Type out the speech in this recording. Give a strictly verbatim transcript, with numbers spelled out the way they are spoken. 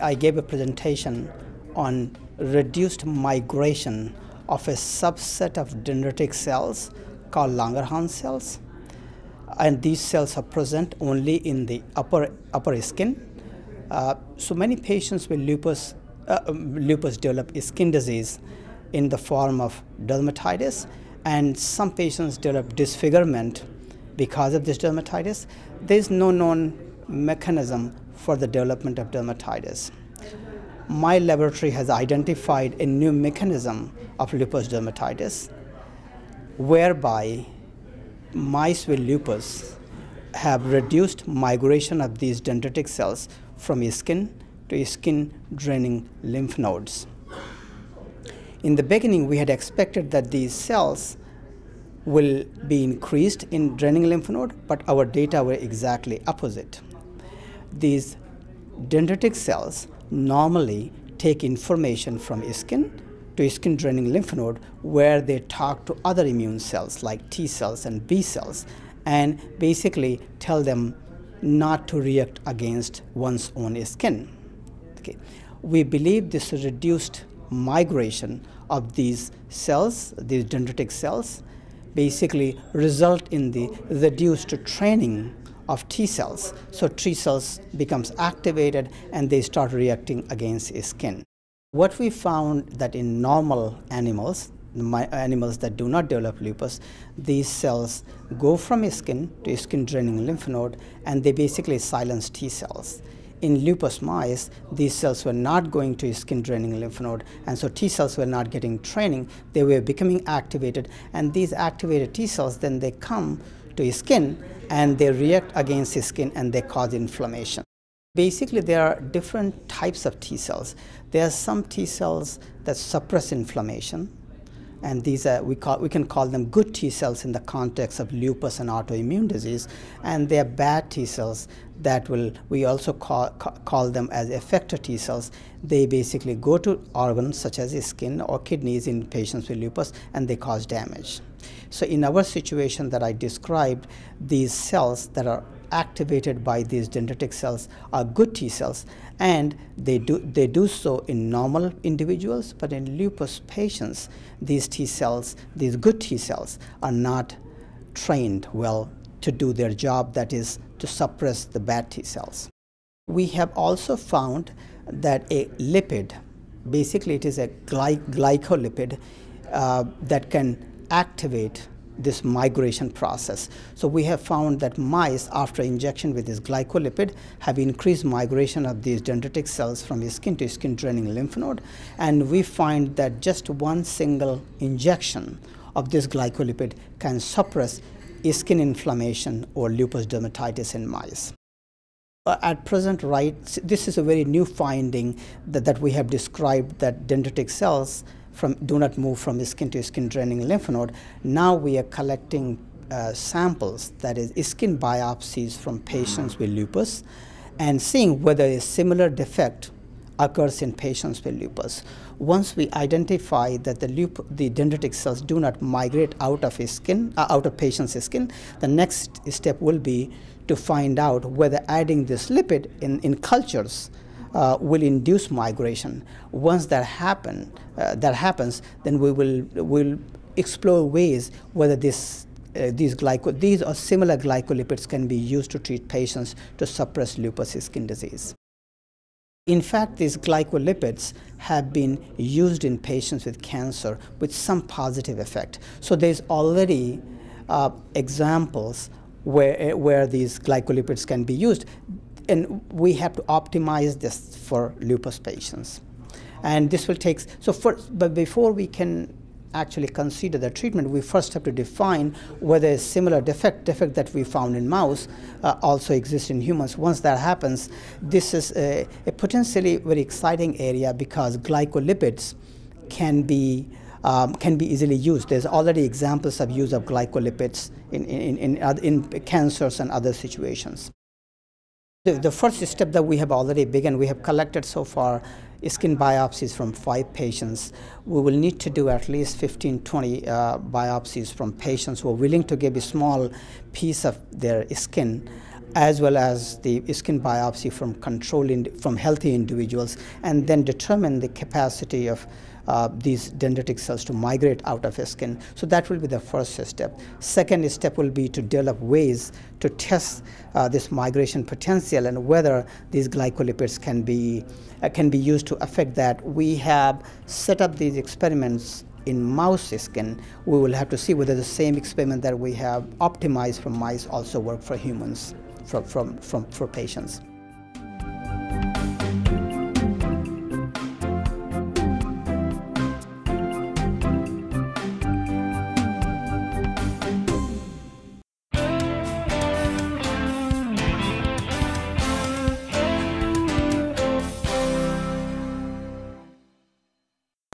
I gave a presentation on reduced migration of a subset of dendritic cells called Langerhans cells, and these cells are present only in the upper upper skin. Uh, so many patients with lupus uh, lupus develop skin disease in the form of dermatitis, and some patients develop disfigurement because of this dermatitis. There is no known mechanism for the development of dermatitis. My laboratory has identified a new mechanism of lupus dermatitis, whereby mice with lupus have reduced migration of these dendritic cells from skin to skin draining lymph nodes. In the beginning, we had expected that these cells will be increased in draining lymph node, but our data were exactly opposite. These dendritic cells normally take information from skin to skin draining lymph node, where they talk to other immune cells like T cells and B cells, and basically tell them not to react against one's own skin. Okay. We believe this reduced migration of these cells, these dendritic cells, basically result in the reduced training of T cells. So T cells becomes activated and they start reacting against skin. What we found that in normal animals, animals that do not develop lupus, these cells go from skin to skin draining lymph node, and they basically silence T cells. In lupus mice, these cells were not going to skin draining lymph node, and so T cells were not getting training. They were becoming activated, and these activated T cells then they come to skin and they react against the skin and they cause inflammation. Basically, there are different types of T cells. There are some T cells that suppress inflammation, and these are, we, call, we can call them good T cells in the context of lupus and autoimmune disease, and they are bad T cells that will, we also call, call them as effector T cells. They basically go to organs such as skin or kidneys in patients with lupus, and they cause damage. So in our situation that I described, these cells that are activated by these dendritic cells are good T cells, and they do, they do so in normal individuals, but in lupus patients, these T cells, these good T cells are not trained well to do their job, that is to suppress the bad T cells. We have also found that a lipid, basically it is a gly glycolipid uh, that can activate this migration process. So we have found that mice, after injection with this glycolipid, have increased migration of these dendritic cells from skin to skin draining lymph node, and we find that just one single injection of this glycolipid can suppress skin inflammation or lupus dermatitis in mice. At present, right, this is a very new finding that, that we have described, that dendritic cells From, do not move from skin to skin draining lymph node. Now we are collecting uh, samples, that is skin biopsies from patients with lupus, and seeing whether a similar defect occurs in patients with lupus. Once we identify that the, lup the dendritic cells do not migrate out of his skin, uh, out of patient's skin, the next step will be to find out whether adding this lipid in, in cultures Uh, will induce migration. Once that happen, uh, that happens, then we will will explore ways whether this uh, these glyco these or similar glycolipids can be used to treat patients to suppress lupus skin disease. In fact, these glycolipids have been used in patients with cancer with some positive effect. So there's already uh, examples where where these glycolipids can be used. And we have to optimize this for lupus patients, and this will take so first, but before we can actually consider the treatment, we first have to define whether a similar defect defect that we found in mouse uh, also exists in humans. Once that happens, this is a, a potentially very exciting area, because glycolipids can be Um, can be easily used. There's already examples of use of glycolipids in in in, in, in cancers and other situations. The, the first step that we have already begun, we have collected so far skin biopsies from five patients. We will need to do at least fifteen, twenty uh, biopsies from patients who are willing to give a small piece of their skin as well as the skin biopsy from control in, from healthy individuals, and then determine the capacity of uh, these dendritic cells to migrate out of skin. So that will be the first step. Second step will be to develop ways to test uh, this migration potential and whether these glycolipids can be uh, can be used to affect that. We have set up these experiments in mouse skin. We will have to see whether the same experiment that we have optimized for mice also work for humans, from, from, from, for patients.